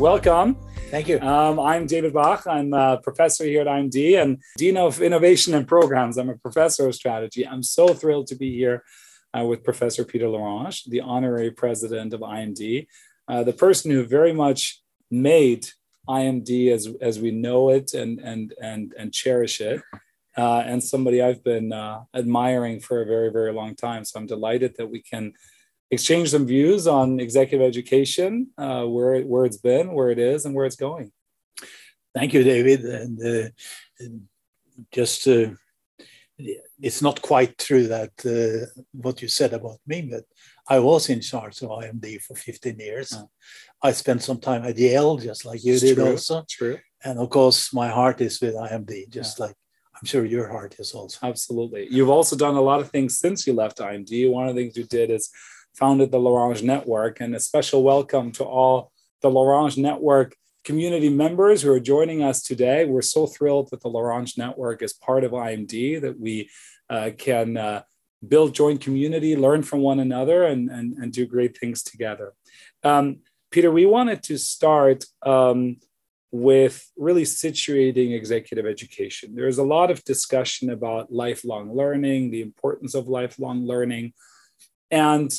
welcome. Thank you. I'm David Bach. I'm a professor here at IMD and Dean of Innovation and Programs. I'm a professor of strategy. I'm so thrilled to be here with Professor Peter Lorange, the honorary president of IMD, the person who very much made IMD as we know it and cherish it, and somebody I've been admiring for a very, very long time. So I'm delighted that we can exchange some views on executive education, where it's been, where it is, and where it's going. Thank you, David. And it's not quite true that what you said about me, but I was in charge of IMD for 15 years. Oh. I spent some time at Yale, just like you did also. True. And of course, my heart is with IMD, just like I'm sure your heart is also. Absolutely. You've also done a lot of things since you left IMD. One of the things you did is founded the Lorange Network, and a special welcome to all the Lorange Network community members who are joining us today. We're so thrilled that the Lorange Network is part of IMD, that we can build joint community, learn from one another, and do great things together. Peter, we wanted to start with really situating executive education. There's a lot of discussion about lifelong learning, the importance of lifelong learning. And,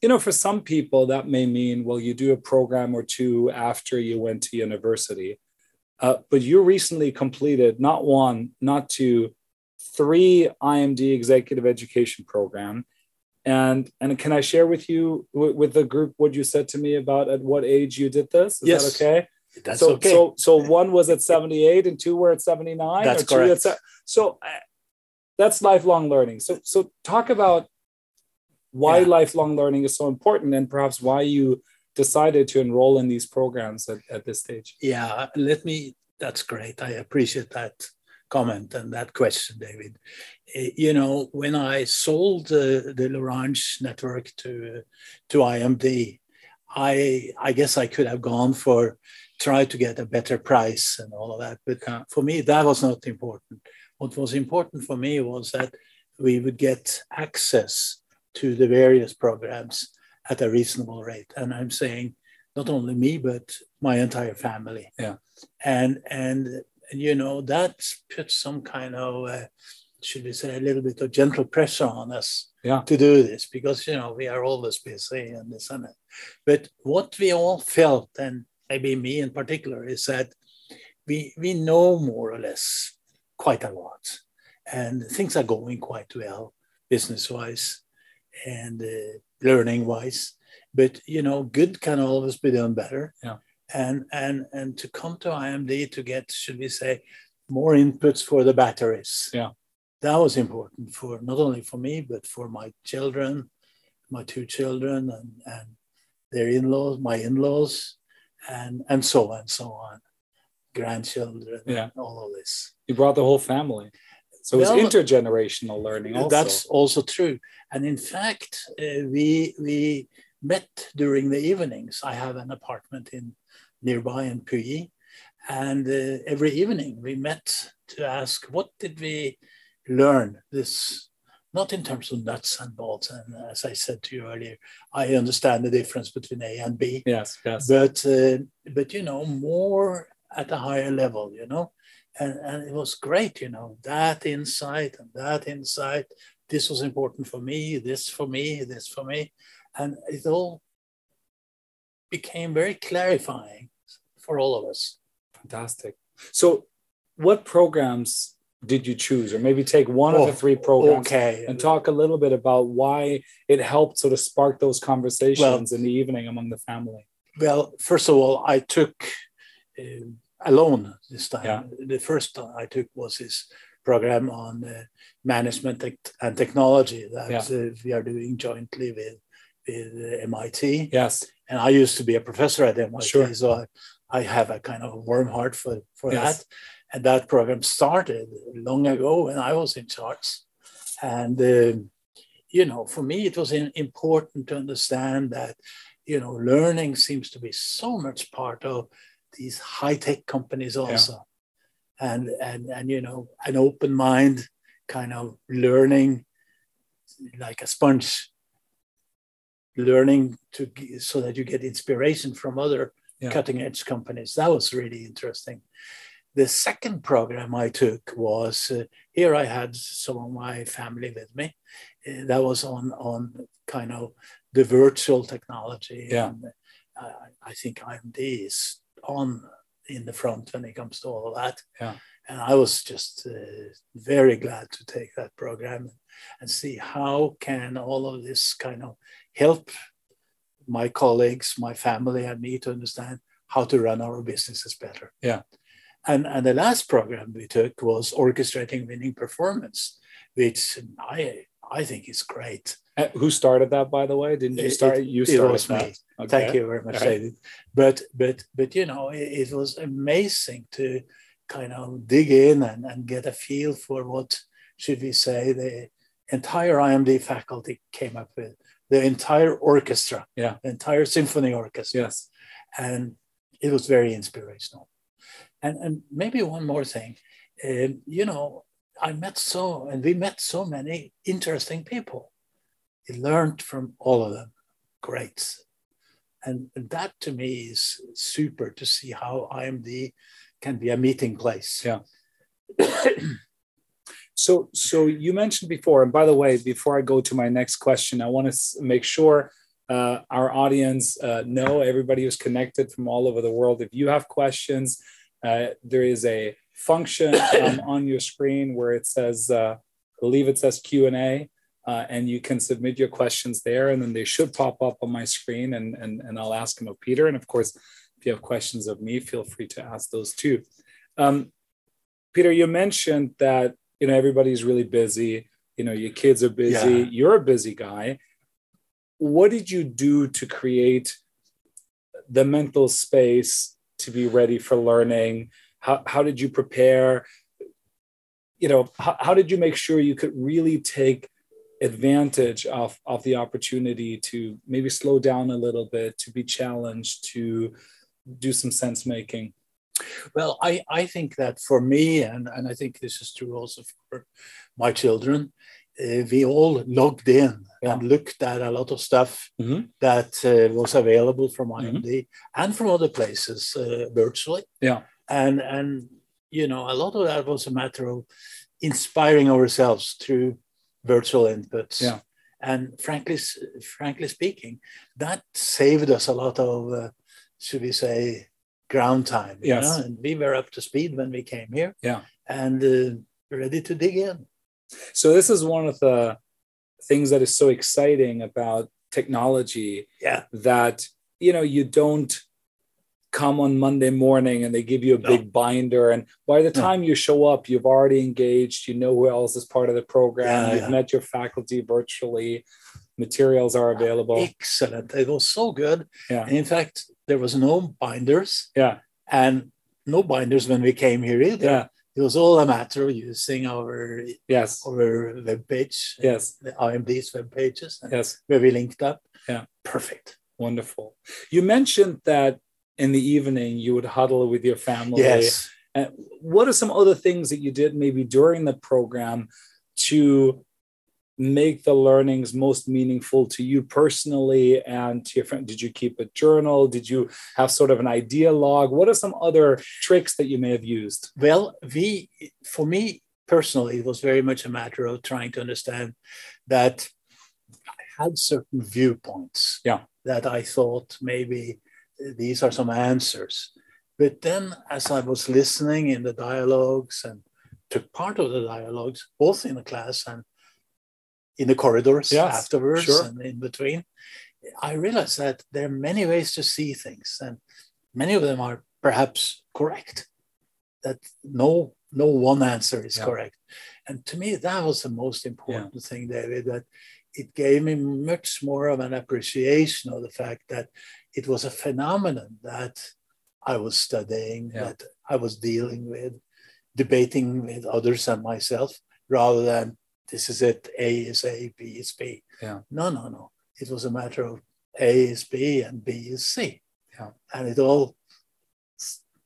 you know, for some people that may mean, well, you do a program or two after you went to university, but you recently completed not one, not two, three IMD executive education program. And can I share with you, with the group, what you said to me about at what age you did this? Is yes. that okay? That's so, okay. So one was at 78 and two were at 79? That's correct. That's lifelong learning. So talk about why lifelong learning is so important, and perhaps why you decided to enroll in these programs at this stage. Yeah, that's great. I appreciate that comment and that question, David. You know, when I sold the Lorange Network to IMD, I guess I could have gone for try to get a better price and all of that. But for me, that was not important. What was important for me was that we would get access to the various programs at a reasonable rate. And I'm saying not only me, but my entire family. Yeah. And you know, that puts some kind of, should we say, a little bit of gentle pressure on us to do this, because, you know, we are always busy and this and that. But what we all felt, and maybe me in particular, is that we know more or less quite a lot, and things are going quite well business-wise and learning-wise. But, you know, good can always be done better. Yeah. And to come to IMD to get, should we say, more inputs for the batteries. Yeah. That was important for not only for me, but for my children, my two children, and their in-laws, my in-laws, and so on, grandchildren, and all of this. You brought the whole family. So it's intergenerational learning also. That's also true. And in fact, we met during the evenings. I have an apartment nearby in Puyi, and every evening we met to ask, what did we learn this, not in terms of nuts and bolts, and as I said to you earlier, I understand the difference between A and B. Yes. But you know, more at a higher level, you know, and it was great, you know, that insight and that insight. This was important for me. This for me, and it all became very clarifying for all of us. Fantastic. So, what programs did you choose? Or maybe take one of the three programs and talk a little bit about why it helped sort of spark those conversations in the evening among the family. Well, first of all, I took alone this time. Yeah. The first one I took was this program on management and technology that we are doing jointly with MIT. Yes. And I used to be a professor at MIT, so I have a kind of a warm heart for that. And that program started long ago when I was in charge. And, you know, for me, it was important to understand that, you know, learning seems to be so much part of these high-tech companies also. Yeah. And you know, an open mind, kind of learning like a sponge, learning so that you get inspiration from other cutting edge companies. That was really interesting. The second program I took was, here I had some of my family with me. That was on kind of the virtual technology. Yeah. And, I think IMD is on in the front when it comes to all of that. Yeah. And I was just very glad to take that program and see how can all of this kind of help my colleagues, my family, and me to understand how to run our businesses better. Yeah. And the last program we took was Orchestrating Winning Performance, which I think is great. Who started that, by the way? Didn't you start? It was me. Okay. Thank you very much, David. But you know, it was amazing to kind of dig in and get a feel for what, should we say, the entire IMD faculty came up with, the entire orchestra, the entire symphony orchestra. Yes. And it was very inspirational. And maybe one more thing, you know, we met so many interesting people. We learned from all of them. Great. And that to me is super to see how IMD can be a meeting place. Yeah. So you mentioned before, and by the way, before I go to my next question, I want to make sure our audience know, everybody who's connected from all over the world, if you have questions, there is a function on your screen where it says, I believe it says Q&A, and you can submit your questions there, and then they should pop up on my screen, and I'll ask them of Peter. And of course, if you have questions of me, feel free to ask those too. Peter, you mentioned that, you know, everybody's really busy, you know, your kids are busy, you're a busy guy. What did you do to create the mental space to be ready for learning? How did you prepare? You know, how did you make sure you could really take advantage of the opportunity to maybe slow down a little bit, to be challenged, to do some sense making? Well, I think that for me, and I think this is true also for my children, we all logged in and looked at a lot of stuff that was available from IMD and from other places virtually. Yeah. And you know, a lot of that was a matter of inspiring ourselves through virtual inputs. Yeah. And frankly speaking, that saved us a lot of, should we say, ground time. Yes. You know? And we were up to speed when we came here. Yeah. And ready to dig in. So this is one of the things that is so exciting about technology, that, you know, you don't come on Monday morning and they give you a big binder. And by the time you show up, you've already engaged, you know who else is part of the program, you've met your faculty virtually, materials are available. Excellent. It was so good. Yeah. And in fact, there was no binders. Yeah. And no binders when we came here either. Yeah. It was all a matter of using our our web page, the IMD's web pages, where we linked up. Yeah, perfect, wonderful. You mentioned that in the evening you would huddle with your family. Yes. And what are some other things that you did maybe during the program to make the learnings most meaningful to you personally and to your friend? Did you keep a journal? Did you have sort of an idea log? What are some other tricks that you may have used? Well, for me personally, it was very much a matter of trying to understand that I had certain viewpoints that I thought maybe these are some answers. But then as I was listening in the dialogues and took part of the dialogues, both in the class and in the corridors afterwards and in between, I realized that there are many ways to see things, and many of them are perhaps correct, that no one answer is correct. And to me, that was the most important thing, David, that it gave me much more of an appreciation of the fact that it was a phenomenon that I was studying, that I was dealing with, debating with others and myself, rather than this is it, A is A, B is B. Yeah. No. It was a matter of A is B and B is C. Yeah. And it all,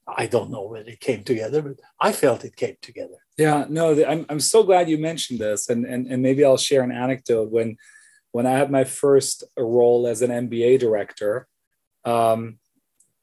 I don't know whether it came together, but I felt it came together. Yeah, no, I'm so glad you mentioned this. And maybe I'll share an anecdote. When I had my first role as an MBA director,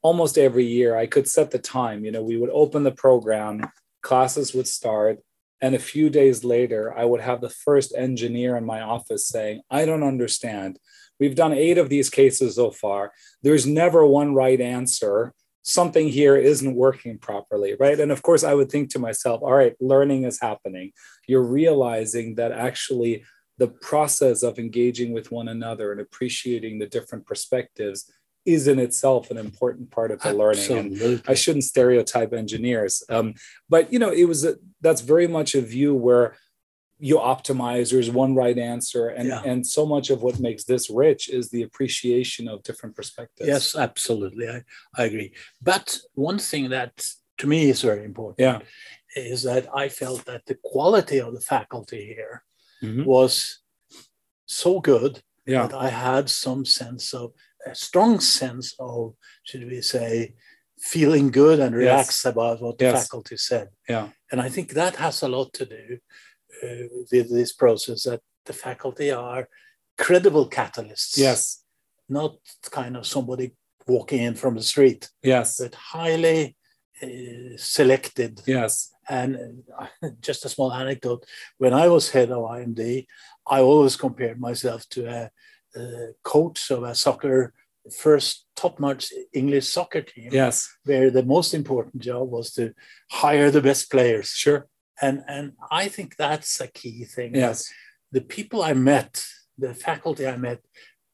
almost every year, I could set the time. You know, we would open the program, classes would start, and a few days later, I would have the first engineer in my office saying, I don't understand. We've done 8 of these cases so far. There's never one right answer. Something here isn't working properly, right? And of course, I would think to myself, all right, learning is happening. You're realizing that actually the process of engaging with one another and appreciating the different perspectives is in itself an important part of the learning. And I shouldn't stereotype engineers. But, you know, it was that's very much a view where you optimize, there's one right answer. And so much of what makes this rich is the appreciation of different perspectives. Yes, absolutely. I agree. But one thing that to me is very important is that I felt that the quality of the faculty here was so good that I had some sense of, a strong sense of, should we say, feeling good and relaxed about what the faculty said. Yeah. And I think that has a lot to do with this process, that the faculty are credible catalysts. Yes. Not kind of somebody walking in from the street. Yes. But highly selected. Yes. And just a small anecdote, when I was head of IMD, I always compared myself to a coach of a soccer, first top-notch English soccer team, where the most important job was to hire the best players. Sure. And I think that's a key thing. Yes. The people I met, the faculty I met,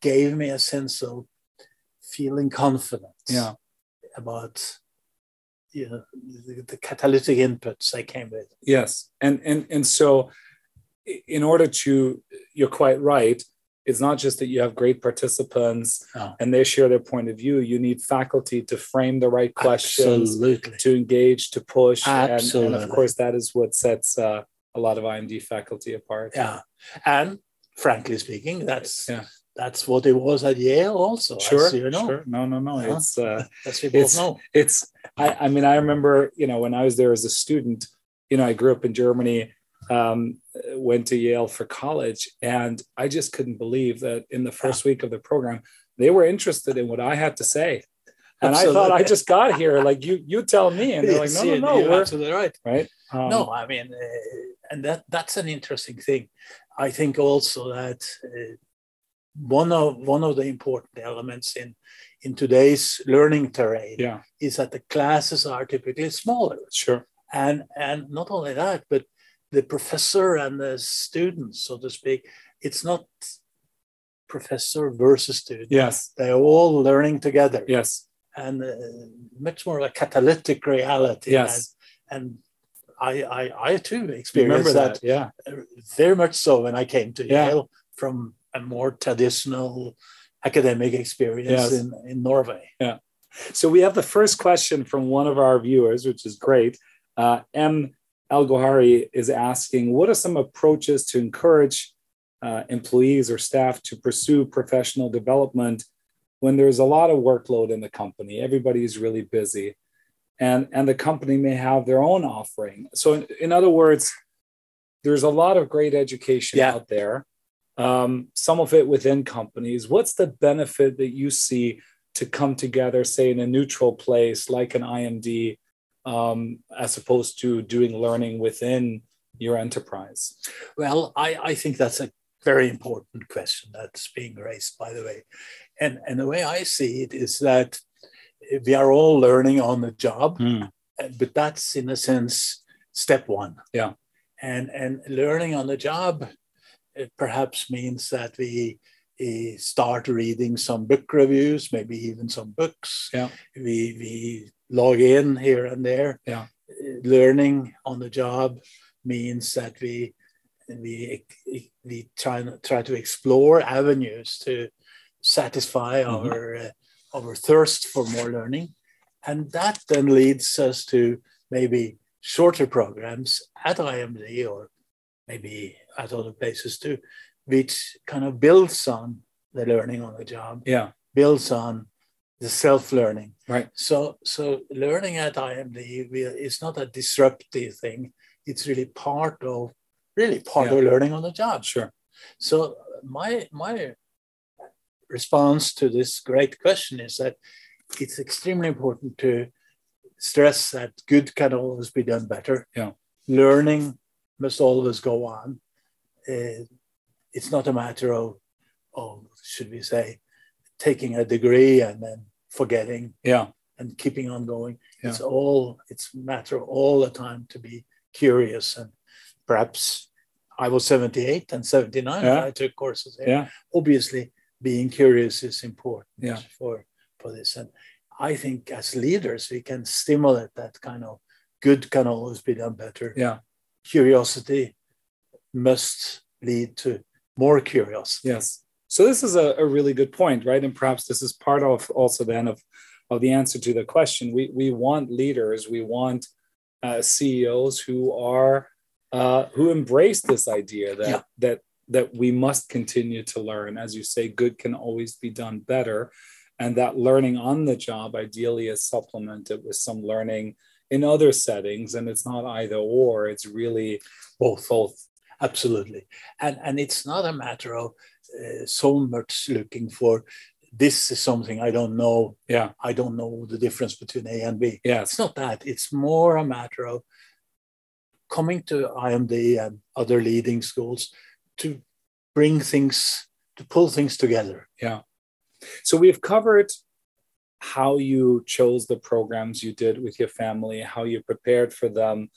gave me a sense of feeling confident about, you know, the catalytic inputs I came with. Yes. And so in order to, you're quite right, it's not just that you have great participants and they share their point of view. You need faculty to frame the right questions, to engage, to push. And of course, that is what sets a lot of IMD faculty apart. Yeah. And frankly speaking, that's what it was at Yale also. Sure. You know. Sure. No. Huh? It's, that's what we both know. I mean, I remember, you know, when I was there as a student, you know, I grew up in Germany. Went to Yale for college, and I just couldn't believe that in the first week of the program, they were interested in what I had to say. And I thought, I just got here, like, you tell me. And they're like, no, you're absolutely right? No, I mean, and that's an interesting thing. I think also that one of the important elements in today's learning terrain is that the classes are typically smaller. Sure. And not only that, but the professor and the students, so to speak, it's not professor versus student. Yes. They're all learning together. Yes. And much more of a catalytic reality. Yes. And I too experienced that. Yeah. Very much so when I came to Yale from a more traditional academic experience in Norway. Yeah. So we have the first question from one of our viewers, which is great. M. Al Gohari is asking, what are some approaches to encourage employees or staff to pursue professional development when there's a lot of workload in the company? Everybody's really busy, and the company may have their own offering. So in other words, there's a lot of great education out there, some of it within companies. What's the benefit that you see to come together, say, in a neutral place like an IMD, as opposed to doing learning within your enterprise? Well, I think that's a very important question that's being raised, by the way. And the way I see it is that we are all learning on the job, but that's, in a sense, step one. Yeah. And learning on the job, it perhaps means that we start reading some book reviews, maybe even some books. Yeah. We log in here and there. Yeah. Learning on the job means that we try to explore avenues to satisfy our thirst for more learning, and that then leads us to maybe shorter programs at IMD or maybe at other places too, which kind of builds on the learning on the job. Yeah, builds on the self-learning. Right. So learning at IMD is not a disruptive thing. It's really part of learning on the job. Sure. So my response to this great question is that it's extremely important to stress that good can always be done better. Yeah. Learning must always go on. It's not a matter of, should we say, taking a degree and then forgetting and keeping on going. Yeah. It's a matter all the time to be curious. And perhaps I was 78 and 79 when I took courses there. Yeah. Obviously, being curious is important for this. And I think as leaders, we can stimulate that kind of good can always be done better. Yeah. Curiosity must lead to more curiosity. Yes. So this is a really good point, right? And perhaps this is part of also then of the answer to the question. We want leaders, we want CEOs who embrace this idea that that we must continue to learn. As you say, good can always be done better. And that learning on the job ideally is supplemented with some learning in other settings. And it's not either or, it's really both. Absolutely. And it's not a matter of so much looking for, this is something I don't know. Yeah. I don't know the difference between A and B. Yes. It's not that. It's more a matter of coming to IMD and other leading schools to bring things, to pull things together. Yeah. So we've covered how you chose the programs you did with your family, how you prepared for them.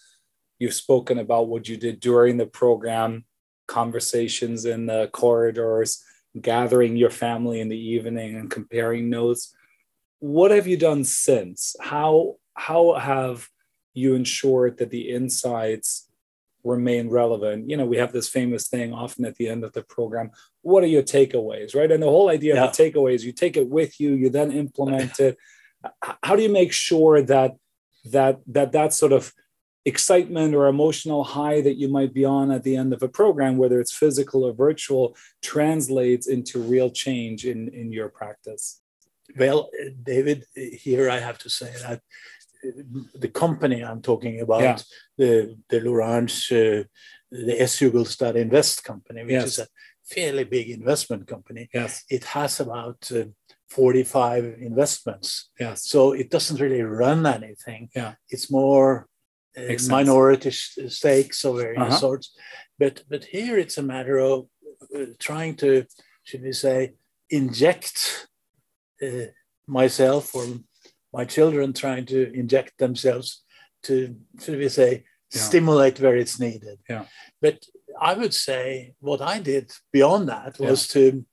You've spoken about what you did during the program, conversations in the corridors, gathering your family in the evening and comparing notes. What have you done since? How have you ensured that the insights remain relevant? You know, we have this famous thing often at the end of the program, what are your takeaways, right? And the whole idea of the takeaways, you take it with you, you then implement it. How do you make sure that sort of excitement or emotional high that you might be on at the end of a program, whether it's physical or virtual, translates into real change in your practice? Well, David, here I have to say that the company I'm talking about, the Lorange, the Skoda Invest company, which is a fairly big investment company. Yes. It has about 45 investments. Yes. So it doesn't really run anything. Yeah. It's more minority stakes of various sorts. But here it's a matter of trying to, should we say, inject myself or my children, trying to inject themselves to, should we say, stimulate where it's needed. Yeah. But I would say what I did beyond that was to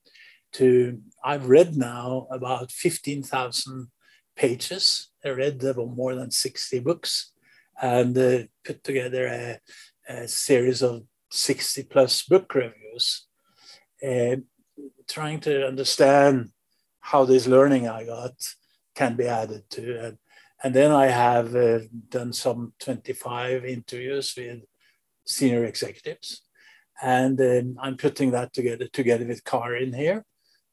I've read now about 15,000 pages. I read more than 60 books and put together a series of 60 plus book reviews, trying to understand how this learning I got can be added to. And then I have done some 25 interviews with senior executives. And I'm putting that together with Karin here.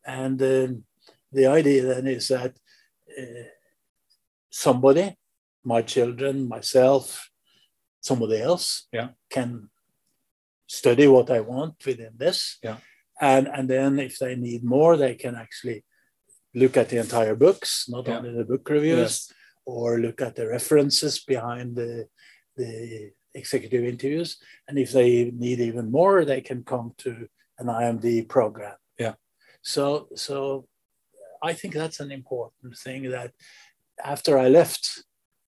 And the idea then is that somebody, my children, myself, somebody else can study what I want within this. Yeah. And then if they need more, they can actually look at the entire books, not only the book reviews, or look at the references behind the executive interviews. And if they need even more, they can come to an IMD program. Yeah. So I think that's an important thing, that after I left,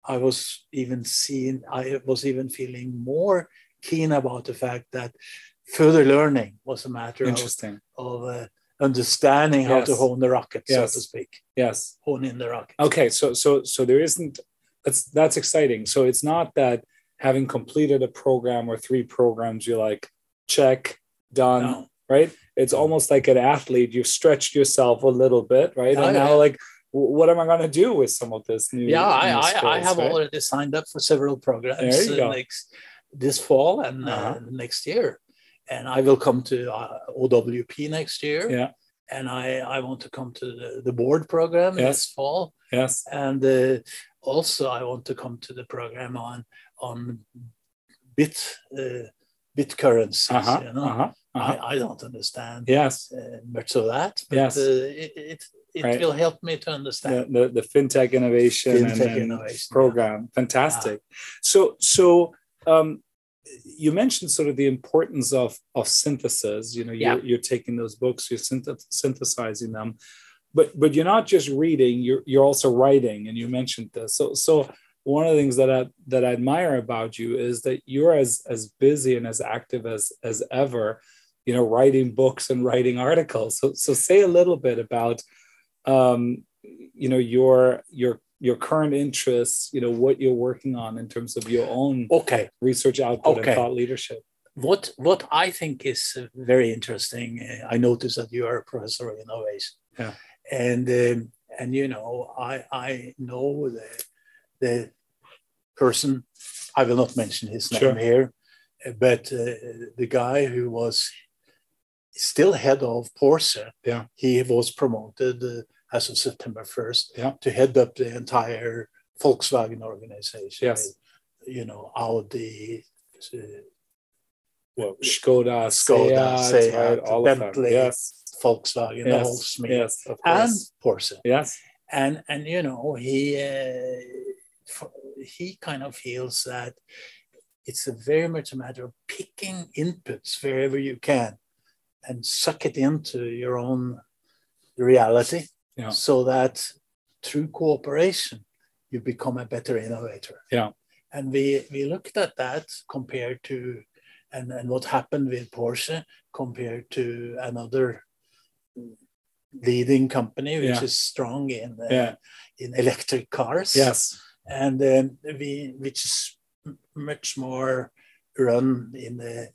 I was even feeling more keen about the fact that further learning was a matter of understanding how to hone the rocket, so to speak. Yes. Hone in the rocket. Okay, so there isn't, that's exciting. So it's not that having completed a program or 3 programs, you're like, check, done, right? It's almost like an athlete. You've stretched yourself a little bit, right? And now what am I going to do with some of this new? Yeah, I have already signed up for several programs this fall and next year. And I will come to OWP next year. Yeah. And I want to come to the board program this fall. Yes. And also I want to come to the program on bit currencies, I don't understand much of that, but it will help me to understand the fintech innovation program. Yeah. Fantastic. Yeah. So you mentioned sort of the importance of synthesis. You know, you're taking those books, you're synthesizing them, but you're not just reading; you're also writing. And you mentioned this. So one of the things that I admire about you is that you're as busy and as active as ever. You know, writing books and writing articles. So say a little bit about, your current interests, you know, what you're working on in terms of your own research output and thought leadership. What I think is very interesting, I noticed that you are a professor of innovation. Yeah. And you know, I know the person, I will not mention his name here, but the guy who was still head of Porsche, he was promoted as of September 1st to head up the entire Volkswagen organization. Yes. You know, Audi, Skoda, Bentley, Volkswagen, the whole smear, and Porsche. Yes. And you know, he kind of feels that it's very much a matter of picking inputs wherever you can and suck it into your own reality so that through cooperation, you become a better innovator. Yeah. And we looked at that compared to, and what happened with Porsche compared to another leading company, which is strong in electric cars. Yes. And which is much more run in the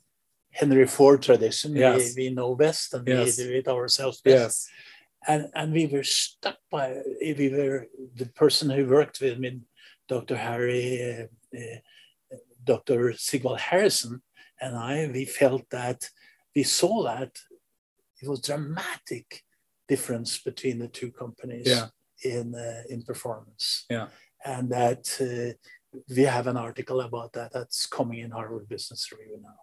Henry Ford tradition. Yes. We know best, and we do it ourselves best. Yes. And we were stuck by the person who worked with me, Dr. Sigvald Harrison, and I. We felt that we saw that it was dramatic difference between the two companies in performance. Yeah, and that. We have an article about that that's coming in Harvard Business Review now.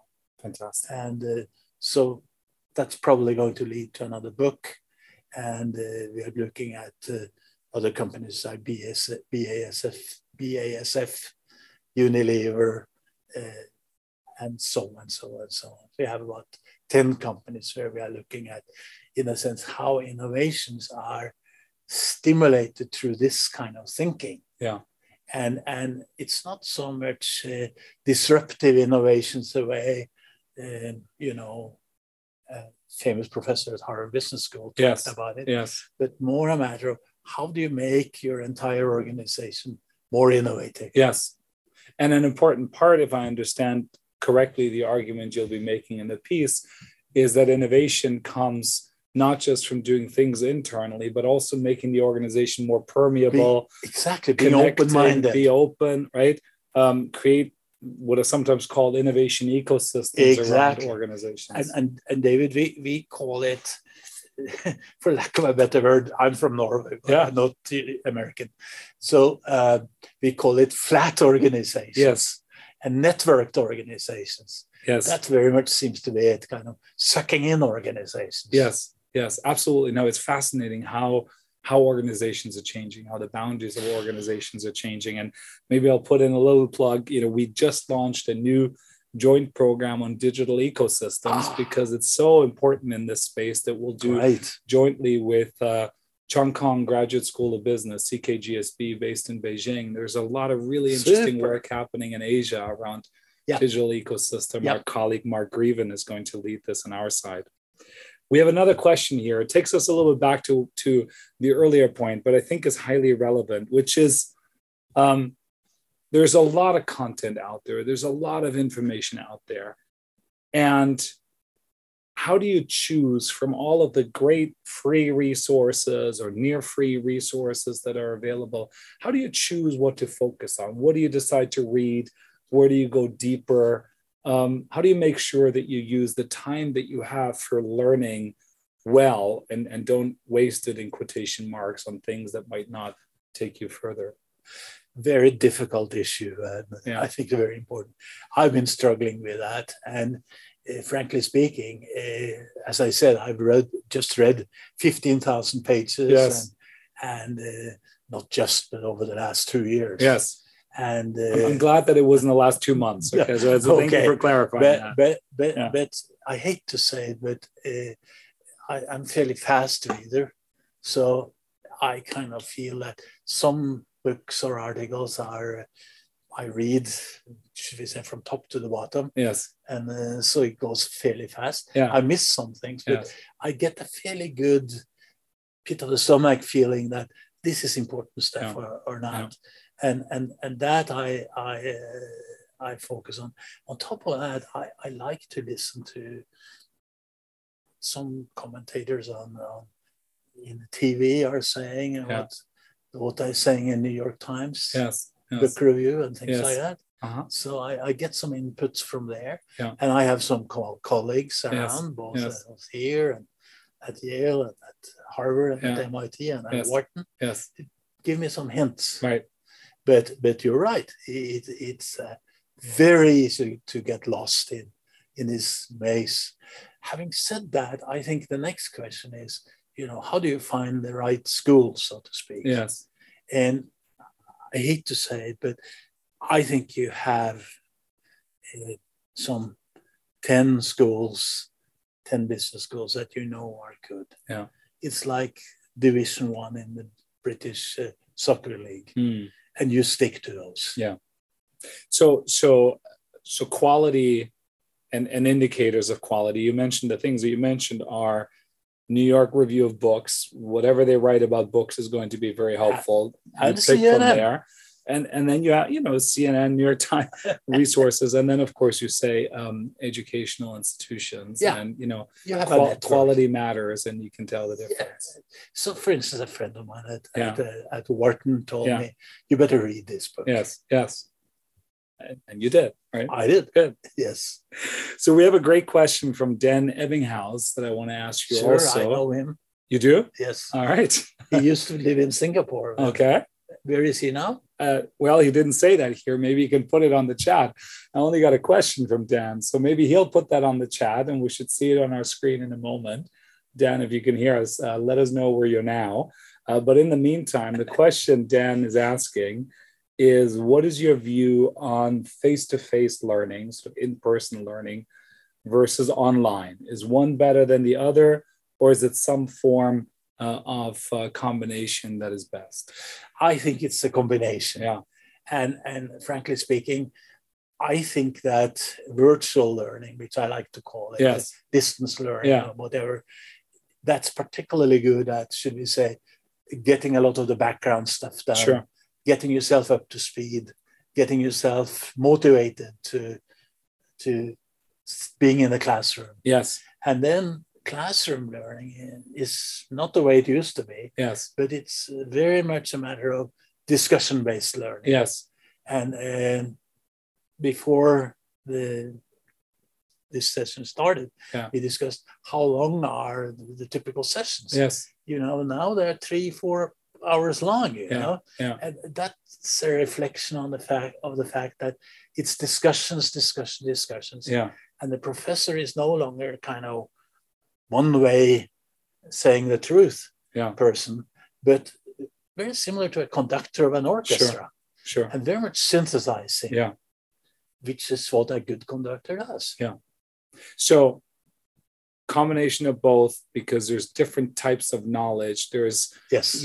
Fantastic. And so that's probably going to lead to another book. And we are looking at other companies like BASF, Unilever, and so on, so on, so on. We have about 10 companies where we are looking at, in a sense, how innovations are stimulated through this kind of thinking. Yeah. And it's not so much disruptive innovations the way, you know, famous professor at Harvard Business School talked about it, but more a matter of how do you make your entire organization more innovative? Yes. And an important part, if I understand correctly, the argument you'll be making in the piece is that innovation comes not just from doing things internally, but also making the organization more permeable. Being open-minded. Be open, right? Create what are sometimes called innovation ecosystems around organizations. And David, we call it, for lack of a better word, I'm from Norway, but I'm not American. So we call it flat organizations and networked organizations. Yes. That very much seems to be it, kind of sucking in organizations. Yes. Yes, absolutely. No, it's fascinating how organizations are changing, how the boundaries of organizations are changing. And maybe I'll put in a little plug. You know, we just launched a new joint program on digital ecosystems because it's so important in this space that we'll do jointly with Cheung Kong Graduate School of Business, CKGSB, based in Beijing. There's a lot of really interesting work happening in Asia around digital ecosystem. Our colleague Mark Grieven is going to lead this on our side. We have another question here. It takes us a little bit back to the earlier point, but I think is highly relevant, which is there's a lot of content out there. There's a lot of information out there. And how do you choose from all of the great free resources or near free resources that are available? How do you choose what to focus on? What do you decide to read? Where do you go deeper? How do you make sure that you use the time that you have for learning well and don't waste it in quotation marks on things that might not take you further? Very difficult issue. I think very important. I've been struggling with that. And frankly speaking, as I said, I've just read 15,000 pages, yes, and not just, but over the last 2 years. Yes. And I'm glad that it was in the last 2 months. Okay, yeah. So thank you for clarifying that. But I hate to say it, but I'm fairly fast reader, so I kind of feel that some books or articles are, I read, should we say, from top to the bottom. Yes. And so it goes fairly fast. Yeah. I miss some things, but yes, I get a fairly good pit of the stomach feeling that this is important stuff, yeah, or not. Yeah. And that I focus on. On top of that, I like to listen to some commentators on in the TV are saying, and yeah, what they're saying in New York Times, yes, yes, book review and things, yes, like that. Uh-huh. So I get some inputs from there, yeah, and I have some colleagues around, yes, both, yes, here and at Yale and at Harvard and, yeah, at MIT and, yes, at Wharton. Yes. Give me some hints, right? But you're right. It's very easy to get lost in this maze. Having said that, I think the next question is, how do you find the right school, so to speak? Yes. And I hate to say it, but I think you have some 10 schools, 10 business schools that are good. Yeah. It's like Division One in the British soccer league, and you stick to those. Yeah. So quality and indicators of quality. You mentioned the things that you mentioned are New York Review of Books. Whatever they write about books is going to be very helpful. I pick from there, and then you have CNN, New York Times resources, and then of course you say educational institutions, yeah, and you have quality matters, and you can tell the difference. Yeah. So, for instance, a friend of mine at Wharton told, yeah, me, "You better read this book." Yes, yes. And you did, right? I did. Good. Yes. So we have a great question from Dan Ebbinghaus that I want to ask you also. I know him. You do? Yes. All right. He used to live in Singapore. Okay. Where is he now? Well, he didn't say that here. Maybe you can put it on the chat. I only got a question from Dan. So maybe he'll put that on the chat and we should see it on our screen in a moment. Dan, if you can hear us, let us know where you're now. But in the meantime, the question Dan is asking is, what is your view on face-to-face learning, so in-person learning versus online? Is one better than the other, or is it some form of combination that is best? I think it's a combination. Yeah. And frankly speaking, I think that virtual learning, which I like to call it, yes, distance learning, yeah, or whatever, that's particularly good at, should we say, getting a lot of the background stuff done. Sure. Getting yourself up to speed, getting yourself motivated to being in the classroom. Yes. And then classroom learning is not the way it used to be. Yes. But it's very much a matter of discussion-based learning. Yes. And before this session started, yeah, we discussed how long are the typical sessions. Yes. Now there are 3-4 hours long, yeah. And that's a reflection on the fact that it's discussions, yeah, and the professor is no longer kind of one way saying the truth, yeah, person, but very similar to a conductor of an orchestra, sure, and very much synthesizing, yeah, which is what a good conductor does, yeah. So combination of both, because there's different types of knowledge. There's, yes,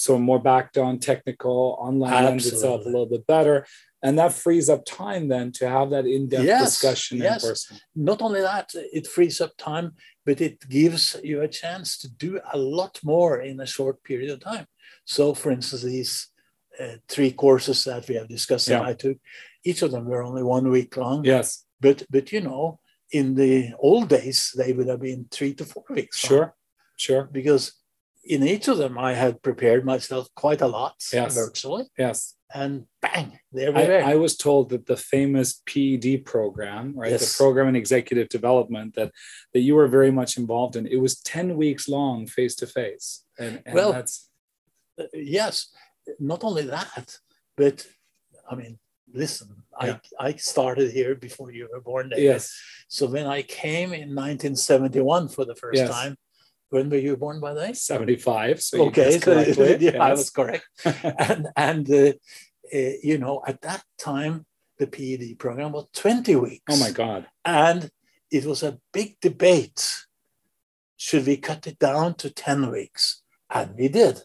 so more backed on technical, online lends itself a little bit better. And that frees up time then to have that in-depth, yes, discussion, yes, in person. Not only that, it frees up time, but it gives you a chance to do a lot more in a short period of time. So for instance, these 3 courses that we have discussed, yeah, that I took, each of them were only 1 week long. Yes. But in the old days, they would have been 3 to 4 weeks. Sure, long, sure. Because in each of them, I had prepared myself quite a lot, yes, virtually. Yes. And bang, there we were. I was told that the famous PED program, right, yes, the program in executive development that you were very much involved in, it was 10 weeks long face-to-face. And well, that's... yes, not only that, but I mean, listen, I started here before you were born, David. Yes. So when I came in 1971 for the first time, when were you born, by the way? 75. So okay, so I was correct. You know, at that time, the PhD program was 20 weeks. Oh, my God. And it was a big debate. Should we cut it down to 10 weeks? And we did.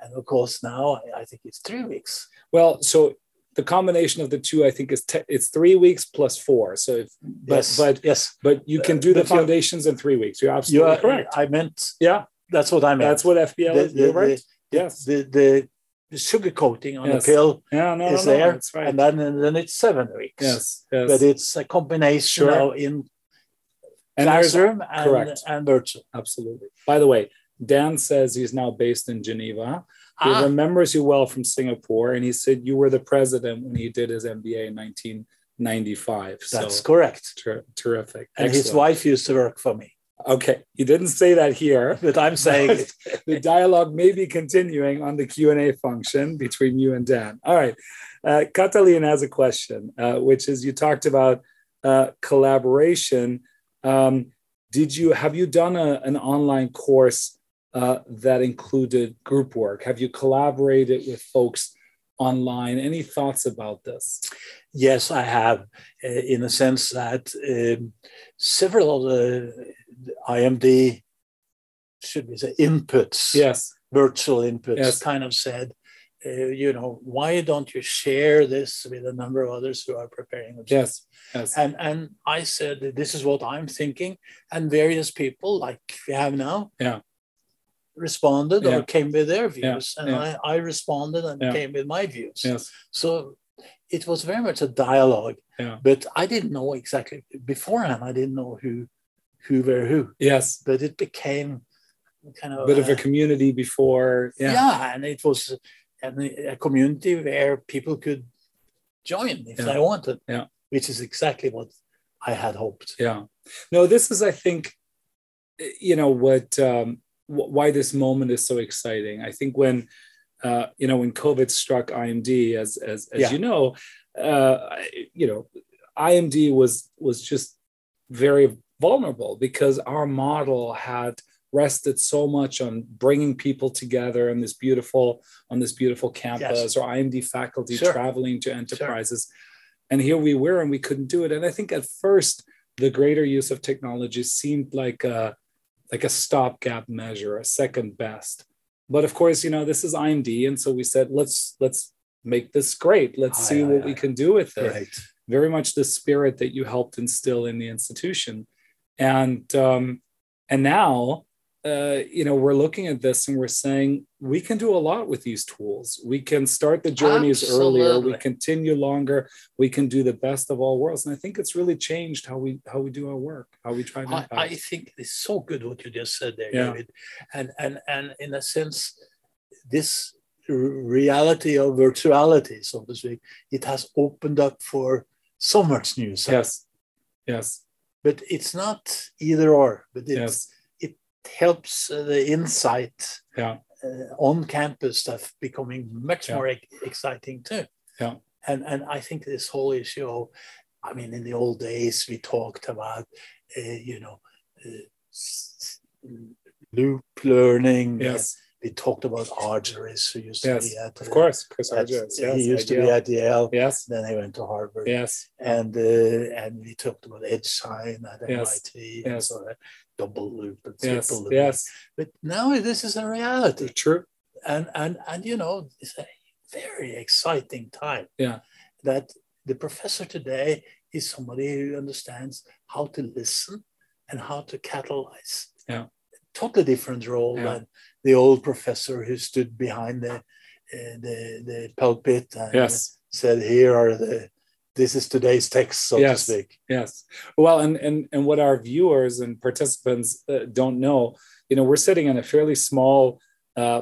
And of course, now I think it's 3 weeks. Well, so the combination of the two, I think, is it's 3 weeks plus 4. So, but you can do the foundations in 3 weeks. You're absolutely correct. I meant, that's what I meant. That's what FBL is. You're right. The sugar coating on the pill is there, right. And then it's 7 weeks. Yes. But it's a combination now in classroom and virtual. Absolutely. By the way, Dan says he's now based in Geneva. He remembers you well from Singapore, and he said you were the president when he did his MBA in 1995. That's correct. Terrific. And excellent. His wife used to work for me. Okay, he didn't say that here, but I'm saying the dialogue may be continuing on the Q&A function between you and Dan. All right, Katalin has a question, which is you talked about collaboration. Have you done an online course that included group work? Have you collaborated with folks online? Any thoughts about this? Yes, I have, in a sense that several of the IMD, should we say, inputs, virtual inputs, kind of said, you know, why don't you share this with a number of others who are preparing themselves? Yes. And I said, this is what I'm thinking. And various people, like we have now, responded or came with their views. And I responded and came with my views. Yes. So it was very much a dialogue. Yeah. But I didn't know exactly beforehand. I didn't know who were who. Yes. But it became kind of a bit of a community before. Yeah. And it was a community where people could join if they wanted, which is exactly what I had hoped. Yeah. No, this is, I think, you know, why this moment is so exciting. I think when, you know, when COVID struck IMD, as you know, IMD was just very vulnerable because our model had rested so much on bringing people together in this beautiful campus or IMD faculty traveling to enterprises. Sure. And here we were, and we couldn't do it. And I think at first, the greater use of technology seemed like a stopgap measure, a second best. But of course, you know, this is IMD. And so we said, let's make this great. Let's see what we can do with it. Right. Very much the spirit that you helped instill in the institution. And now, you know, we're looking at this and we're saying we can do a lot with these tools. We can start the journeys earlier. We continue longer. We can do the best of all worlds. And I think it's really changed how we do our work, how we try to impact. I think it's so good what you just said there, David. And in a sense, this reality of virtuality, so to speak, it has opened up for so much new stuff. Yes. But it's not either or. But it helps the insight on campus stuff becoming much more exciting too. Yeah. And I think this whole issue of, I mean, in the old days we talked about, you know, loop learning. Yes. We talked about Argeris, who used to be at Chris Argeris. He used to be at Yale. Yes. Then he went to Harvard. Yes. And we talked about edge sign at MIT. And so that double loop and triple loop. Yes. But now this is a reality. True. And you know, it's a very exciting time. Yeah. That the professor today is somebody who understands how to listen and how to catalyze. Yeah. Totally different role than the old professor who stood behind the pulpit and said, "Here are this is today's text," so to speak. Yes. Well, and what our viewers and participants don't know, you know, we're sitting in a fairly small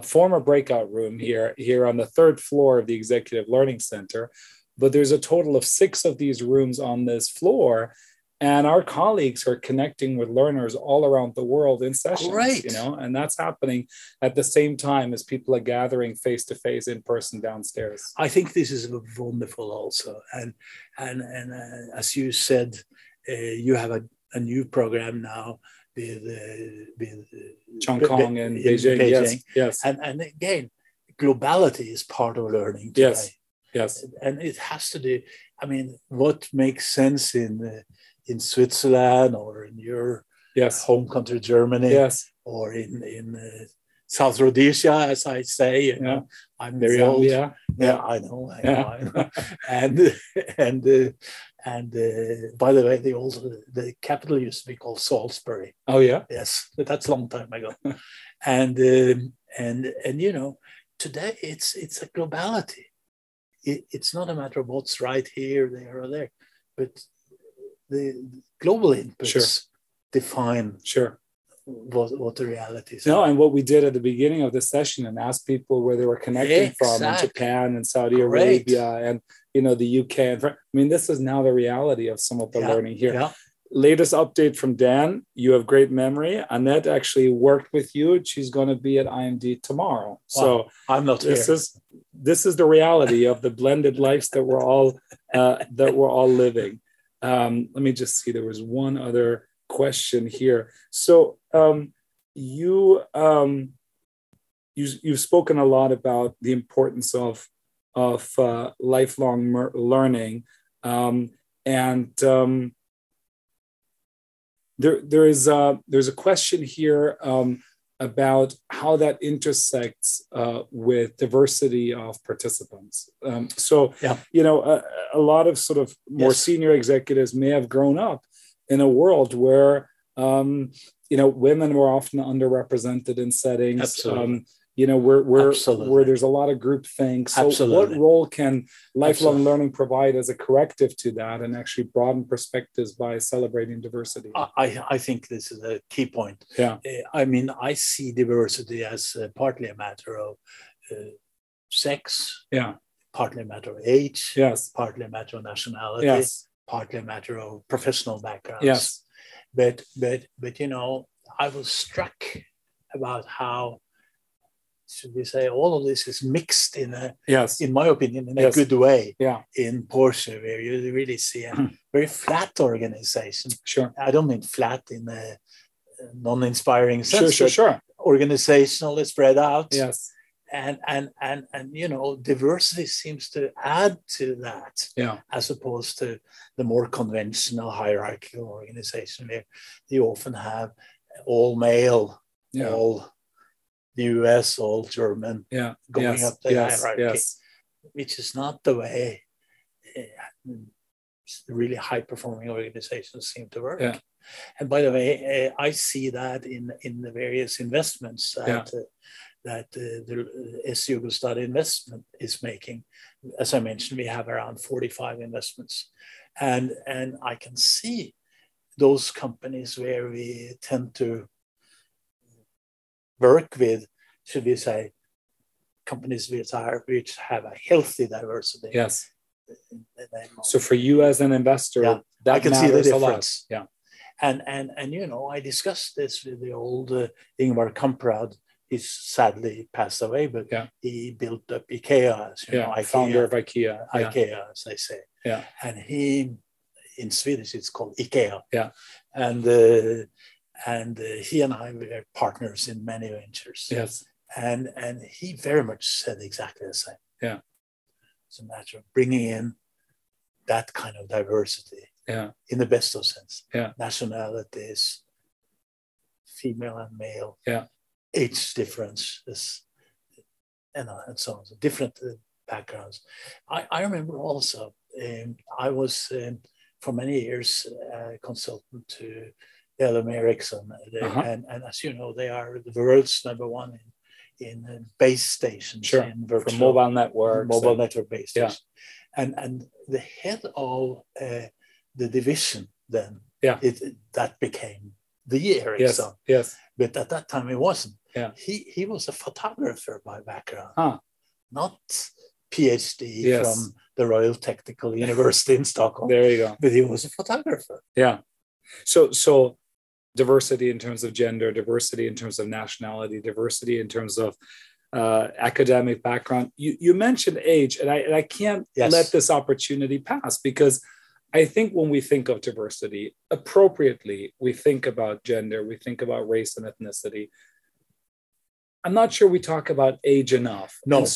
former breakout room here on the third floor of the Executive Learning Center, but there's a total of 6 of these rooms on this floor. And our colleagues are connecting with learners all around the world in sessions, you know, and that's happening at the same time as people are gathering face-to-face in person downstairs. I think this is wonderful also. And as you said, you have a new program now with Cheung Kong and Beijing. Yes. And again, globality is part of learning today. Yes. And it has to do, I mean, what makes sense in Switzerland or in your home country, Germany, or in South Rhodesia, as I say, you know, I'm very old. I know. And by the way, the capital used to be called Salisbury. Oh yeah. Yes, but that's a long time ago. and you know, today it's a globality. It's not a matter of what's right here, there, or there, but the global inputs define what the reality is. No, and what we did at the beginning of the session and asked people where they were connecting from in Japan and Saudi Arabia and, you know, the UK. And I mean, this is now the reality of some of the learning here. Yeah. Latest update from Dan, you have great memory. Annette actually worked with you. She's going to be at IMD tomorrow. Wow. So I'm not here. This is the reality of the blended lives that we're all living. Let me just see. There was one other question here. So you've spoken a lot about the importance of lifelong learning, and there's a question here about how that intersects with diversity of participants. You know, a lot of sort of more senior executives may have grown up in a world where, you know, women were often underrepresented in settings. You know, where there's a lot of groupthink. So what role can lifelong learning provide as a corrective to that and actually broaden perspectives by celebrating diversity? I think this is a key point. Yeah. I mean, I see diversity as partly a matter of sex, partly a matter of age, partly a matter of nationality, partly a matter of professional backgrounds. But you know, I was struck about how, should we say, all of this is mixed in a, in my opinion, in a good way. In Porsche, where you really see a very flat organization. I don't mean flat in a non-inspiring sense. Organizationally spread out. And you know, diversity seems to add to that. As opposed to the more conventional hierarchical organization where you often have all male, all US, all German, going up the hierarchy, which is not the way really high-performing organizations seem to work. And by the way, I see that in the various investments that the SU Skoda investment is making. As I mentioned, we have around 45 investments, and I can see those companies where we tend to work with, should we say, companies which have a healthy diversity. So for you as an investor, that I can see the difference. And you know, I discussed this with the old Ingvar Kamprad. He's sadly passed away, but he built up IKEA, as you know, IKEA, founder of IKEA, as I say. And he, in Swedish, it's called IKEA. And he and I were partners in many ventures. And he very much said exactly the same. It's a matter of bringing in that kind of diversity. In the best of sense. Nationalities, female and male. Age differences, and so on. So different backgrounds. I remember also. I was for many years a consultant to L.M. Ericsson, and as you know, they are the world's #1 in base stations, in virtual, for mobile network base stations. And the head of the division then, that became the Ericsson. But at that time it wasn't. He was a photographer by background, not PhD from the Royal Technical University in Stockholm. But he was a photographer. So diversity in terms of gender, diversity in terms of nationality, diversity in terms of academic background. You mentioned age, and I can't let this opportunity pass, because I think when we think of diversity, appropriately, we think about gender, we think about race and ethnicity. I'm not sure we talk about age enough. No.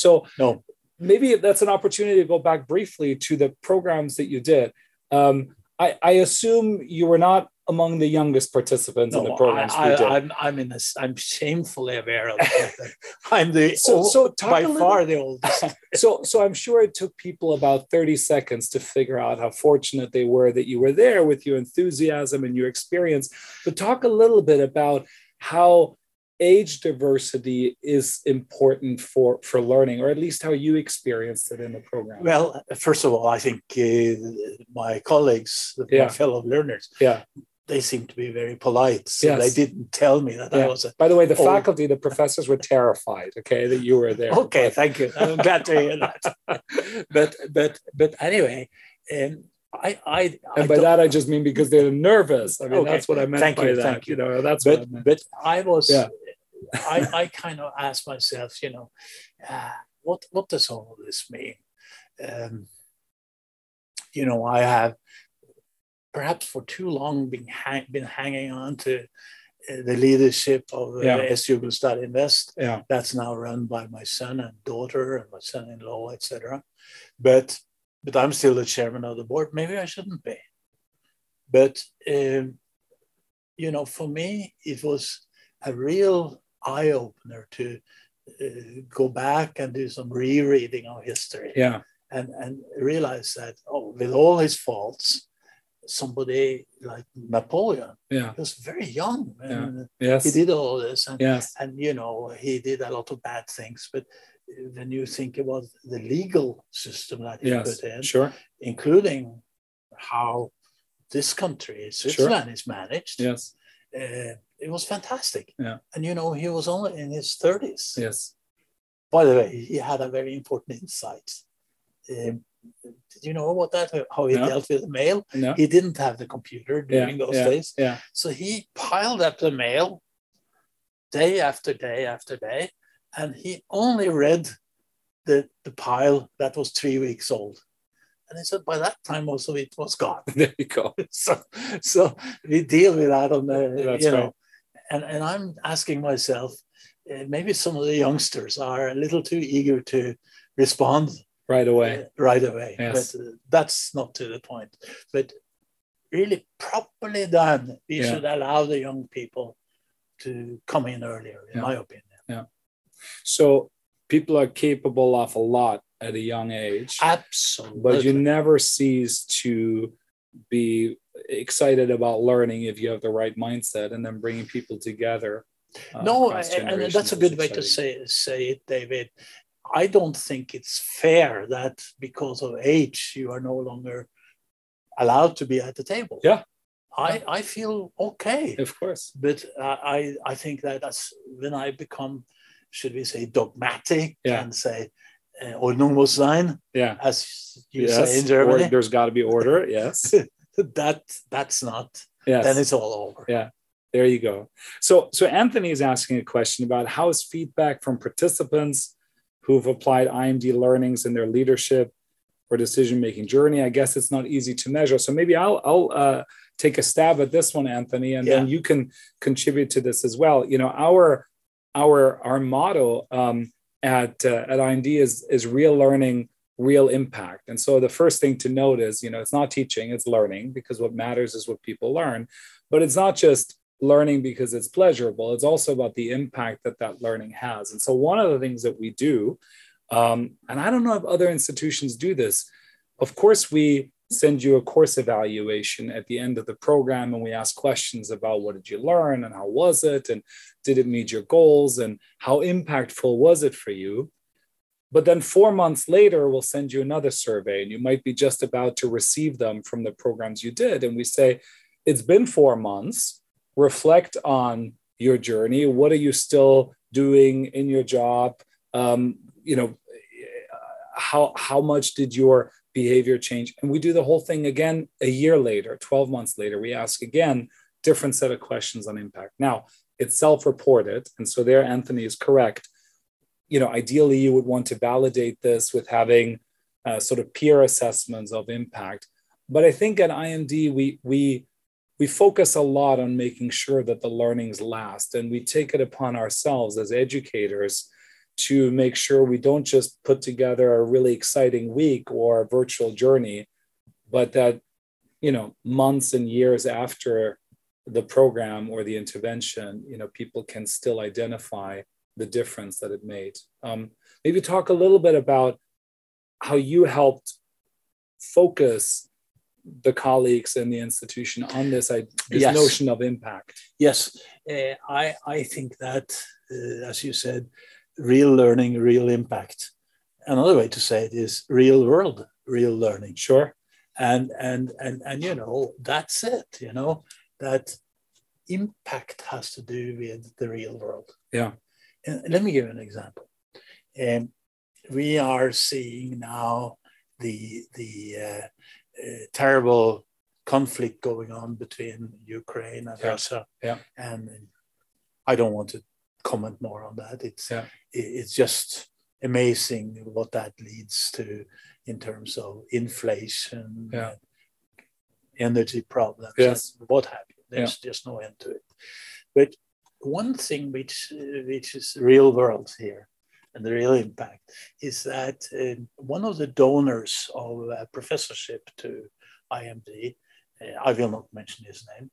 Maybe that's an opportunity to go back briefly to the programs that you did. I assume you were not among the youngest participants in the programs we did. I'm shamefully aware of that. I'm by far the oldest. So I'm sure it took people about 30 seconds to figure out how fortunate they were that you were there with your enthusiasm and your experience. But talk a little bit about how age diversity is important for learning, or at least how you experienced it in the program. Well, first of all, I think my colleagues, my fellow learners, they seemed to be very polite. So they didn't tell me that I was a... By the way, the faculty, the professors were terrified, okay, that you were there. Okay, thank you. I'm glad to hear that. But anyway... I just mean because they're nervous. I mean, that's what I meant Thank you. What I meant. But I was, I kind of asked myself, what does all of this mean? I have perhaps for too long been hanging on to the leadership of SU Gustad Invest. Yeah. That's now run by my son and daughter and my son-in-law, etc. But I'm still the chairman of the board. Maybe I shouldn't be. But, for me, it was a real eye-opener to go back and do some rereading of history. Yeah. And realize that, with all his faults, somebody like Napoleon, he was very young. And he did all this. And, he did a lot of bad things. But when you think about the legal system that he put in, including how this country, Switzerland, is managed, it was fantastic. Yeah. And, he was only in his 30s. Yes. By the way, he had a very important insight. Did you know about that? How he dealt with the mail? No. He didn't have the computer during those days. Yeah. So he piled up the mail day after day after day. And he only read the pile that was 3 weeks old. And he said, by that time, most of it was gone. There you go. So we deal with that on the, and I'm asking myself, maybe some of the youngsters are a little too eager to respond. Right away. Yes. But that's not to the point. But really properly done, we should allow the young people to come in earlier, in my opinion. Yeah. So people are capable of a lot at a young age. Absolutely. But you never cease to be excited about learning if you have the right mindset, and then bringing people together. And that's a good way to say it, David. I don't think it's fair that because of age, you are no longer allowed to be at the table. Yeah. I feel okay. Of course. But I think that that's when I become... should we say dogmatic and say Ordnungssein, as you say in Germany? There's got to be order, yes. that's not, then it's all over. Yeah, there you go. So Anthony is asking a question about how is feedback from participants who've applied IMD learnings in their leadership or decision-making journey? I guess it's not easy to measure. So maybe I'll take a stab at this one, Anthony, and then you can contribute to this as well. Our motto at IMD is real learning, real impact. And so the first thing to note is, it's not teaching, it's learning, because what matters is what people learn. But it's not just learning because it's pleasurable. It's also about the impact that learning has. And so one of the things that we do, and I don't know if other institutions do this, of course, we send you a course evaluation at the end of the program, and we ask questions about what did you learn and how was it, and did it meet your goals, and how impactful was it for you? But then 4 months later, we'll send you another survey, and you might be just about to receive them from the programs you did. And we say, it's been 4 months, reflect on your journey. What are you still doing in your job? How much did your behavior change. And we do the whole thing again a year later, 12 months later. We ask again, different set of questions on impact. Now, it's self-reported. And so there, Anthony is correct. You know, ideally, you would want to validate this with having sort of peer assessments of impact. But I think at IMD, we focus a lot on making sure that the learnings last. And we take it upon ourselves as educators to make sure we don't just put together a really exciting week or a virtual journey, but that, you know, months and years after the program or the intervention, you know, people can still identify the difference that it made. Maybe talk a little bit about how you helped focus the colleagues in the institution on this, this notion of impact. Yes, I think that, as you said, real learning, real impact. Another way to say it is real world, real learning. Sure. And you know, that's it, you know, that impact has to do with the real world. Yeah. And let me give you an example. We are seeing now the terrible conflict going on between Ukraine and Russia. Yeah. And I don't want to comment more on that. It's just amazing what that leads to in terms of inflation, energy problems, what have you. There's just no end to it. But one thing which is real world here and the real impact is that one of the donors of a professorship to IMD, I will not mention his name,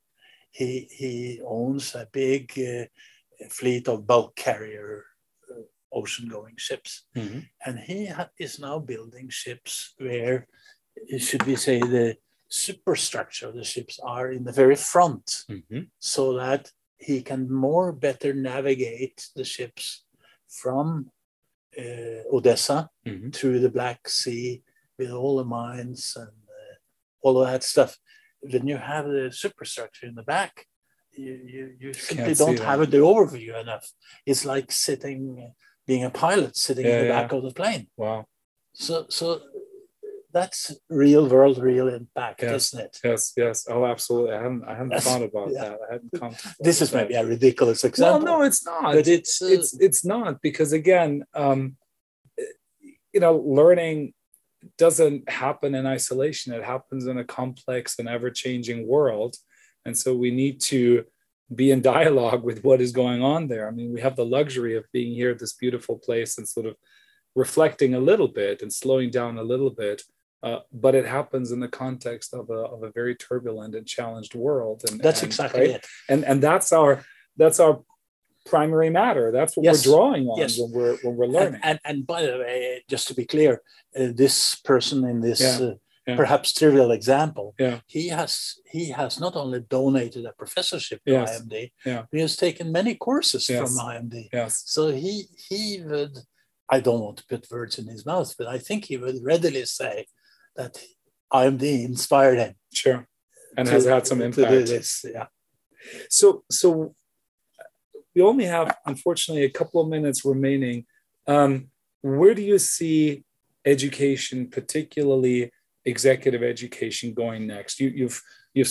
he owns a big fleet of bulk carrier ocean-going ships. Mm-hmm. And he is now building ships where, should we say, the superstructure of the ships are in the very front, mm-hmm. so that he can better navigate the ships from Odessa mm-hmm. through the Black Sea with all the mines and all of that stuff. When you have the superstructure in the back, you simply don't have the overview enough. It's like being a pilot sitting in the back of the plane. Wow. So that's real world, real impact, isn't it? Yes, yes. Oh, absolutely. I hadn't thought about that. I hadn't contemplated. This is maybe a ridiculous example. Well, no, it's not. But it's not, because again, you know, learning doesn't happen in isolation. It happens in a complex and ever-changing world. And so we need to be in dialogue with what is going on there. I mean, we have the luxury of being here at this beautiful place and sort of reflecting a little bit and slowing down a little bit. But it happens in the context of a very turbulent and challenged world. And that's exactly it. And that's our primary matter. That's what we're drawing on when we're learning. And by the way, just to be clear, this person in this. Perhaps trivial example. Yeah. He has not only donated a professorship to IMD, he has taken many courses from IMD. Yes. So he would, I don't want to put words in his mouth, but I think he would readily say that IMD inspired him. Sure. And has had some impact. To do this. Yeah. So we only have, unfortunately, a couple of minutes remaining. Where do you see education, particularly executive education, going next? You've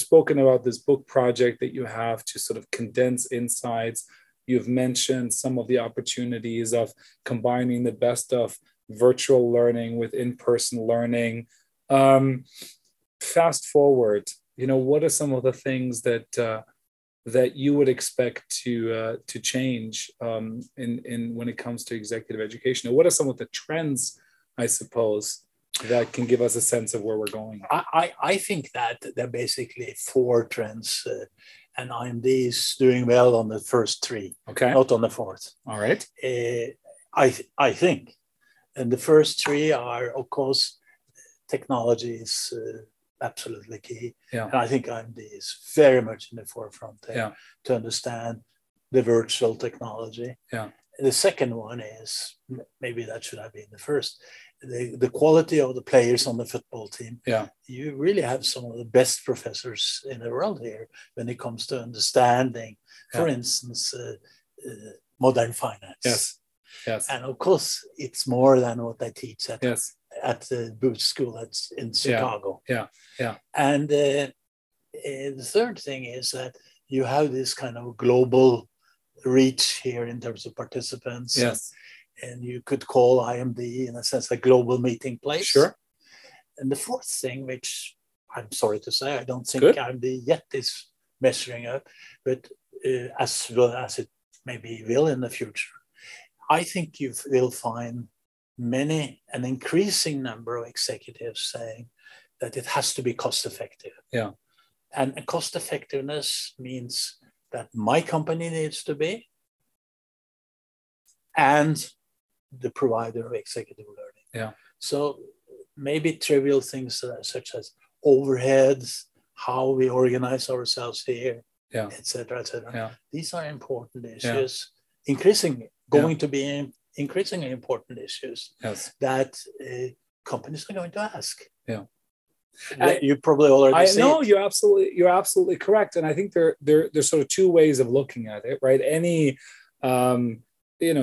spoken about this book project that you have to sort of condense insights. You've mentioned some of the opportunities of combining the best of virtual learning with in-person learning. Fast forward, you know, what are some of the things that you would expect to change in when it comes to executive education? Or what are some of the trends, I suppose, that can give us a sense of where we're going? I think that there are basically four trends, and IMD is doing well on the first three, not on the fourth. All right. I think. And the first three are, of course, technology is absolutely key. Yeah. And I think IMD is very much in the forefront there to understand the virtual technology. Yeah. The second one is, maybe that should have been the first, the quality of the players on the football team. Yeah. You really have some of the best professors in the world here when it comes to understanding, for instance, modern finance. Yes. Yes. And of course, it's more than what they teach at at the Booth School in Chicago. Yeah, yeah. And the third thing is that you have this kind of global reach here in terms of participants. Yes. And you could call IMD, in a sense, a global meeting place. Sure. And the fourth thing, which I'm sorry to say, I don't think IMD yet is measuring up, but as well as it maybe will in the future, I think you will find an increasing number of executives saying that it has to be cost effective. Yeah. And cost effectiveness means that my company needs to be, and the provider of executive learning. Yeah. So maybe trivial things such as overheads, how we organize ourselves here, yeah, et cetera, et cetera. Yeah. These are important issues, yeah, going to be increasingly important issues, yes, that companies are going to ask. Yeah. You probably already know. You're absolutely correct, and I think there's sort of two ways of looking at it, right? Any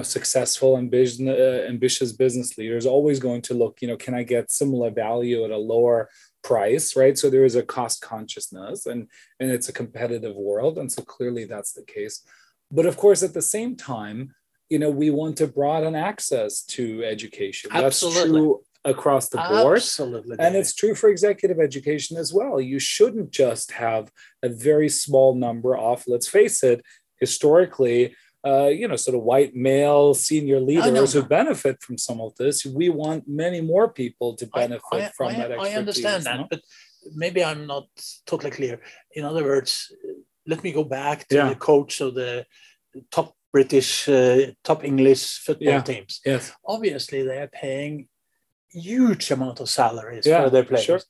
successful and ambitious business leader is always going to look, can I get similar value at a lower price, right? So there is a cost consciousness, and it's a competitive world, and so clearly that's the case. But of course, at the same time, we want to broaden access to education. Absolutely. That's true across the board. Absolutely. And it's true for executive education as well. You shouldn't just have a very small number of, let's face it, historically, sort of white male senior leaders who benefit from some of this. We want many more people to benefit from that expertise. I understand that, but maybe I'm not totally clear. In other words, let me go back to the coach of the top British, top English football teams. Yes. Obviously, they are paying huge amount of salaries for their players. Sure.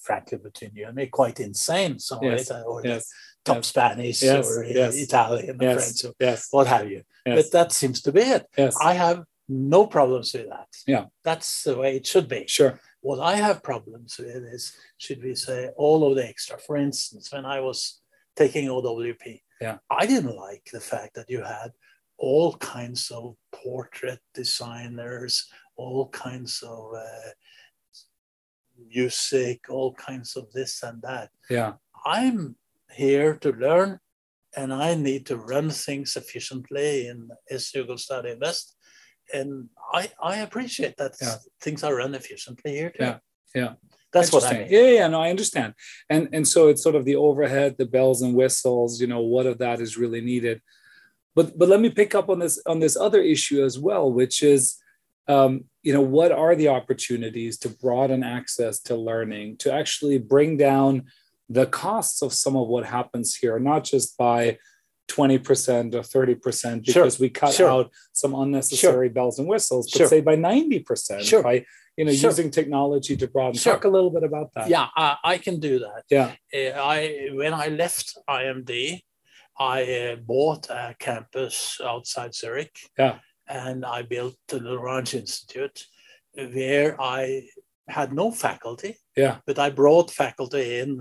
Frankly, between you and me, quite insane. Some of it, or the top Spanish, or Italian, French, or what have you. Yes. But that seems to be it. Yes. I have no problems with that. Yeah, that's the way it should be. Sure. What I have problems with is, should we say, all of the extra? For instance, when I was taking OWP, I didn't like the fact that you had all kinds of portrait designers, all kinds of music, all kinds of this and that. Yeah, I'm here to learn, and I need to run things efficiently in SU Study Invest, and I appreciate that things are run efficiently here too. Yeah, yeah. That's what I mean. Yeah, yeah, no, I understand. And so it's sort of the overhead, the bells and whistles, what of that is really needed. But let me pick up on this other issue as well, which is what are the opportunities to broaden access to learning, to actually bring down the costs of some of what happens here, not just by 20% or 30%, because we cut out some unnecessary bells and whistles, but say by 90%, by using technology to broaden. Talk a little bit about that. Yeah, I can do that. Yeah, when I left IMD, I bought a campus outside Zurich. Yeah. And I built the Lorange Institute, where I had no faculty, but I brought faculty in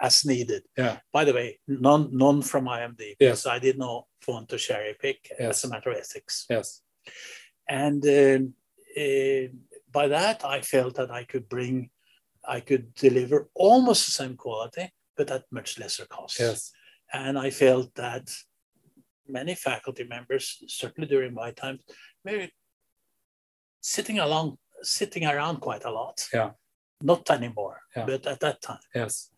as needed. Yeah. By the way, none from IMD, because I did not want to cherry pick as a matter of ethics. Yes. And by that, I felt that I could deliver almost the same quality, but at much lesser cost. Yes. And I felt that many faculty members, certainly during my time, maybe sitting around quite a lot. Yeah. Not anymore, but at that time. Yes.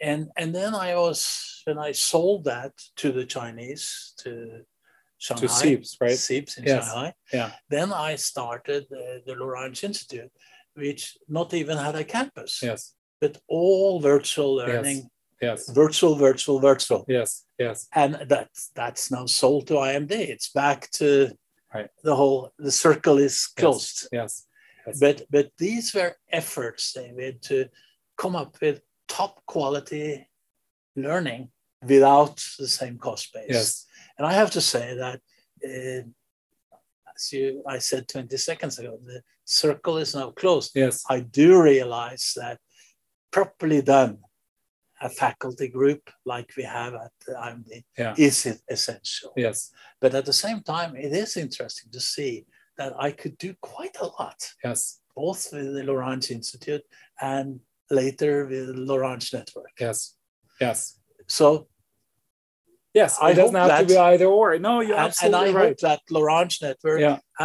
And then when I sold that to the Chinese, to Shanghai. To SIEBs, right? SIEBs in Shanghai. Yeah. Then I started the Lorange Institute, which not even had a campus. Yes. But all virtual learning. Yes. Yes. Virtual. Yes, yes. And that's now sold to IMD. It's back to the circle is closed. Yes, yes. But these were efforts they made to come up with top quality learning without the same cost base. Yes. And I have to say that, I said 20 seconds ago, the circle is now closed. Yes. I do realize that properly done, a faculty group like we have at IMD is essential. Yes. But at the same time, it is interesting to see that I could do quite a lot both with the Lorange Institute and later with Lorange Network. Yes, yes. So, yes, it doesn't have to be either or. No, you're absolutely right. And I hope that Lorange Network,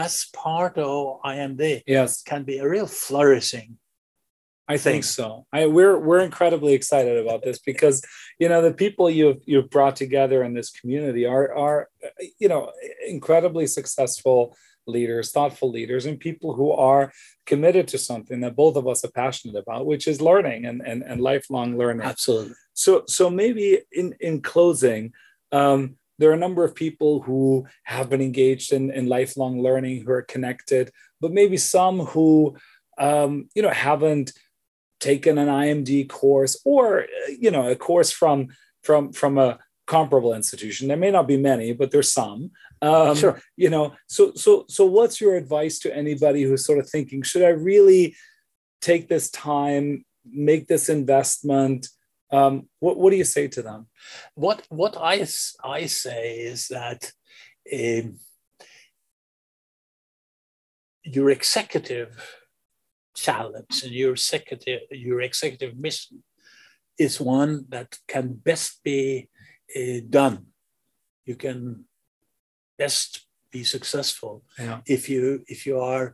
as part of IMD, can be a real flourishing. I think so. We're incredibly excited about this because, you know, the people you've brought together in this community are, you know, incredibly successful leaders, thoughtful leaders, and people who are committed to something that both of us are passionate about, which is learning and lifelong learning. Absolutely. So maybe in closing, there are a number of people who have been engaged in lifelong learning, who are connected, but maybe some who, you know, haven't taken an IMD course or, you know, a course from a comparable institution. There may not be many, but there's some. Sure. You know, so what's your advice to anybody who's sort of thinking, should I really take this time, make this investment? What do you say to them? What I say is that your executive challenge and your executive mission is one that can best be done. You can best be successful if you are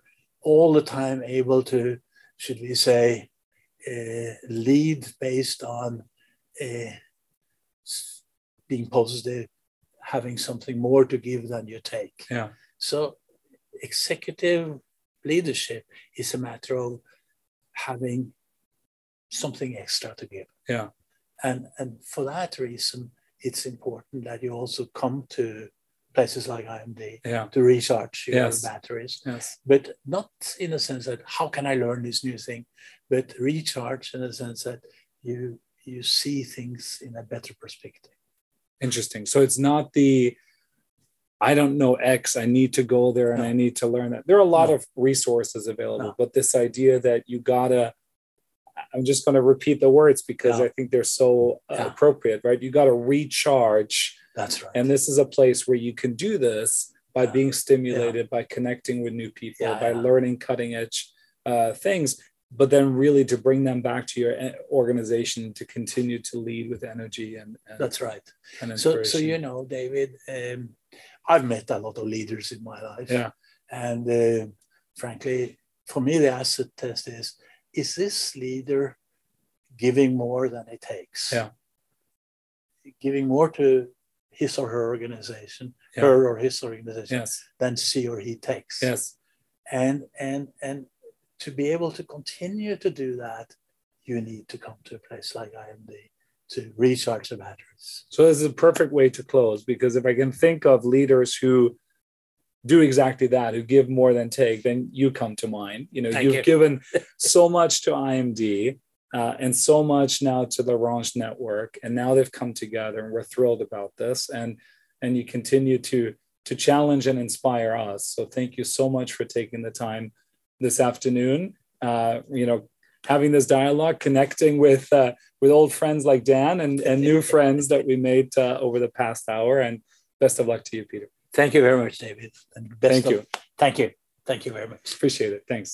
all the time able to, should we say, lead based on being positive, having something more to give than you take. Yeah. So executive leadership is a matter of having something extra to give. Yeah. And for that reason, it's important that you also come to places like IMD to recharge your batteries. Yes. But not in a sense that, how can I learn this new thing? But recharge in a sense that you see things in a better perspective. Interesting. So it's not the, I don't know X, I need to go there and I need to learn it. There are a lot of resources available, but this idea that you gotta, I'm just going to repeat the words because I think they're so appropriate, right? You got to recharge. That's right. And this is a place where you can do this by being stimulated, by connecting with new people, by learning cutting edge things, but then really to bring them back to your organization to continue to lead with energy and that's right. And so, you know, David, I've met a lot of leaders in my life. Yeah. And frankly, for me, the asset test is this leader giving more than it takes? Yeah. Giving more to his or her organization, her or his organization, than she or he takes. Yes. And to be able to continue to do that, you need to come to a place like IMD to recharge the batteries. So this is a perfect way to close, because if I can think of leaders who do exactly that, who give more than take, then you come to mind. You know, you've given so much to IMD and so much now to the Lorange Network, and now they've come together, and we're thrilled about this. And you continue to challenge and inspire us. So thank you so much for taking the time this afternoon. You know, having this dialogue, connecting with old friends like Dan and new friends that we made over the past hour. And best of luck to you, Peter. Thank you very much, David. And best of luck. Thank you. Thank you very much. Appreciate it. Thanks.